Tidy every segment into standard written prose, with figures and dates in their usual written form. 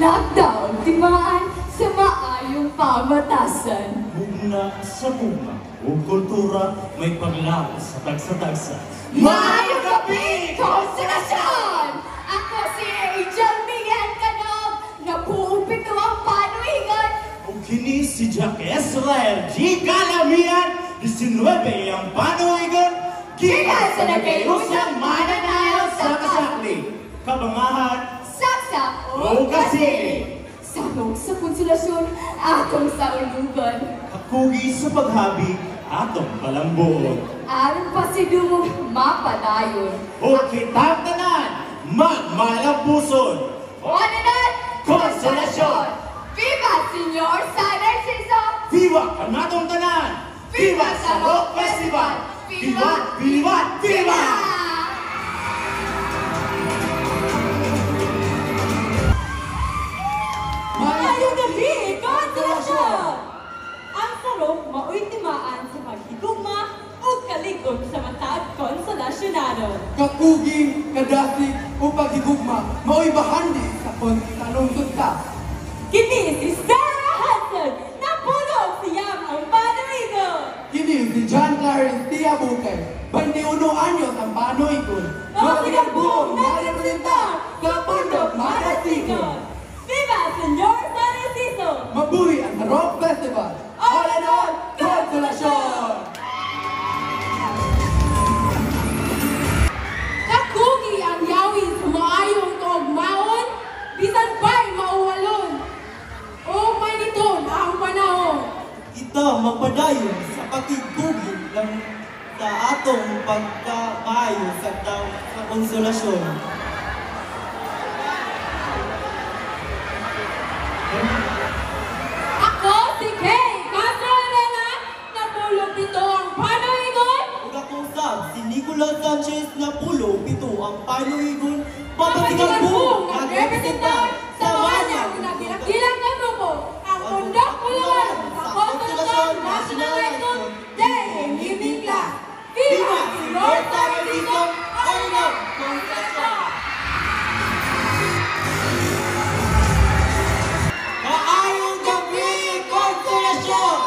knockdown, digmaan sa maayong pamatasan. Bugna sa bunga, o kultura, may paglaban sa tagsa-tagsa. Maayong gabi, Consolacion! Ako si Angel Miguel Canom, napuupito ang panuhigan. O kini si Jack Israel G. Calamian, 19 ang panuhigan. Gigas na kayo sa mananayaw sa kasakli, kabangahan, saksak o kasi. Sarok sa Konsolasyon, atong saulugan. Kakugi sa paghabi, atong palambuon. Aron pa si Dumog, mapadayon. O kitang tanan, magmalapuson. O nanan, Konsolasyon. Viva Senyor San Narciso. Viva kanatong tanan. Viva Sarok Festival. Viva, viva, viva! Maayong gabi, Konsolasyon! Ang sarok mauitimaan sa maghigugma o kaligom sa mataag konsolasyonado. Kakugi, kadasig o paghigugma mauibahandi sa kontanong sunta. Kini si Sarah Hudson na pulong siyam ang panawigo. Kini si John Clarence Bukay, 21 anyos ang panoigon. Makikagbuong nagrepresentar kapundok marasigon. Viva Senyor San Narciso! Mabuhi ang Sarok Festival! All in all, Consolacion! Kakugi ang yawin sa maayong toog maon, bisan ba'y mauwalon. O may niton ang panahon. Kita magpadayon sa pakikugin ng sa atong pagkabayo sa Konsolasyon. Ako si Kay Casanena, napulo-pito ang panuhigon. Ug ako sab si Nicolas Sanchez, napulo-pito ang panuhigon. Papatigan po nagrepresentar sa wanyag na kinakilang na grupo ang Pundok Pulawan sa Konsolasyon National Anthem Day in Evening Class. Viva Senyor San Narciso! All in all, Consolacion! Maayong gabi, Consolacion!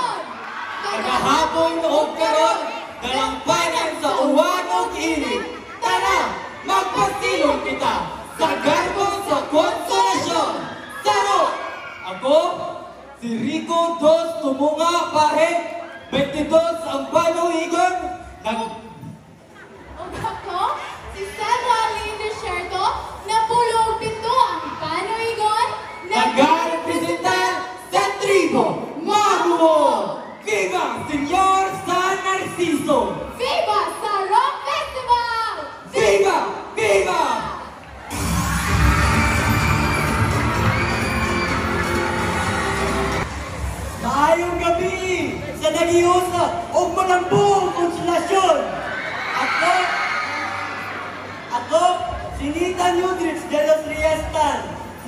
Kagahapon o karon, dalampayan sa uwan o init. Tara, magpasilong kita sa garbon sa Consolacion! Sarok! Ako, si Rico Dos Tumunga Pare, 22 ang panuhigon. Ako, si Sandra Lynn Desierto, napulo-pito ang panuhigon nag-representar sa tribo Maruo. Viva Senyor San Narciso! Viva Sarok Festival! Viva! Viva! Maayong gabi sa nag-iusap o manambong Konsolasyon. Ako, Sinita Nudrich de los Riestan,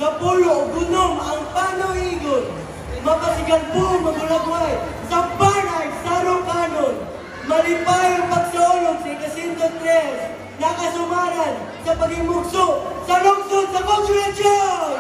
napulo o gunom ang panuhigon. Mapasigan po magulagway sa banag sa Rokanon. Malipay ang pagsuolong sa Kasinto 3, nakasumaran sa pagimugso sa lungsod sa Konsolasyon.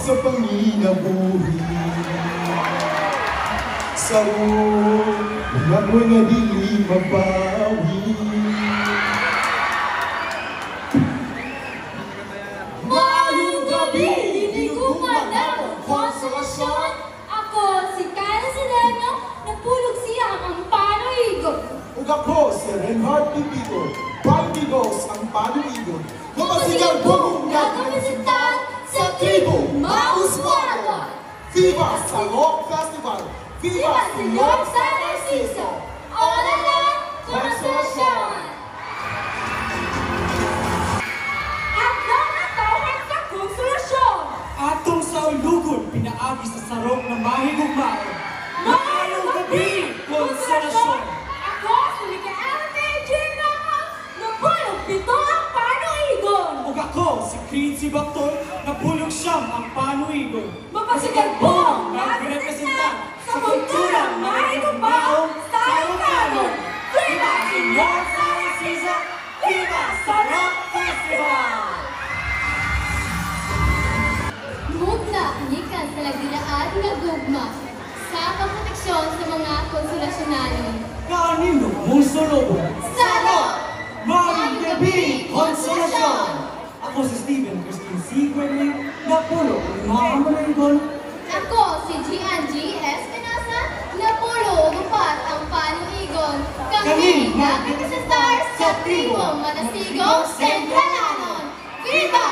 Sa panginabuhi sarok, huwag mo na dili mabawi. Maayong gabi, hindi ko manapang Konsolasyon. Ako si Kala Sileno, napulog siya ang panuhigon. Ug ako si Renhard Pipigo, Pangigos ang panuhigon. Kapasigang bumong nagrepresentar sa tribo Mauswaga. Viva Sarok Festival! Señor San Narciso. All along Consolacion. Adlaw na tawag sa Consolacion. Atong saulugon pinaagi sa sarong na mahigugmay. Maayong gabi, Consolacion. Ako si Mikael Tejina na bulog pito ang panuigon. Ug ako si Crincy Baktor na bulog siyam ang panuigon. Mapasigal po nagrepresenta sa kulturang mahigugmaong Sarokano. Viva Señor San Narciso! Viva Sarok Festival! Mugna ikan sa lagdiraat nga gugma sa pagproteksyon sa mga konsolasyonanon. Kanino mong sulubo? Sarok! Maayong gabi, Consolacion! Ako si Steven Christine C. Gwendling, napulo ang mga amalaigon. Ako si Gian G. S. Penasa, napulo upat ang panuigon. Kami nagkita sa stars sa tribong Matasigong Sentralanon. Viva!